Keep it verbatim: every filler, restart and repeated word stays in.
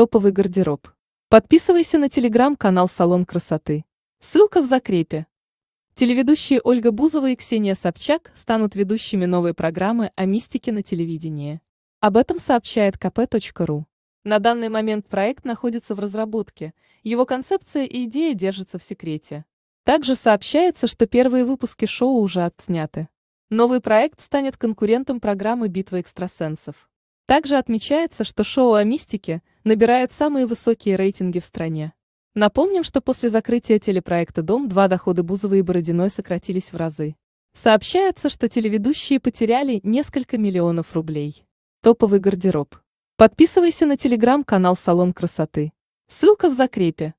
Топовый гардероб. Подписывайся на телеграм-канал «Салон красоты». Ссылка в закрепе. Телеведущие Ольга Бузова и Ксения Собчак станут ведущими новой программы о мистике на телевидении. Об этом сообщает ка пэ точка ру. На данный момент проект находится в разработке, его концепция и идея держатся в секрете. Также сообщается, что первые выпуски шоу уже отсняты. Новый проект станет конкурентом программы «Битва экстрасенсов». Также отмечается, что шоу о мистике набирают самые высокие рейтинги в стране. Напомним, что после закрытия телепроекта «Дом два» доходы Бузовой и Бородиной сократились в разы. Сообщается, что телеведущие потеряли несколько миллионов рублей. Топовый гардероб. Подписывайся на телеграм-канал «Салон красоты». Ссылка в закрепе.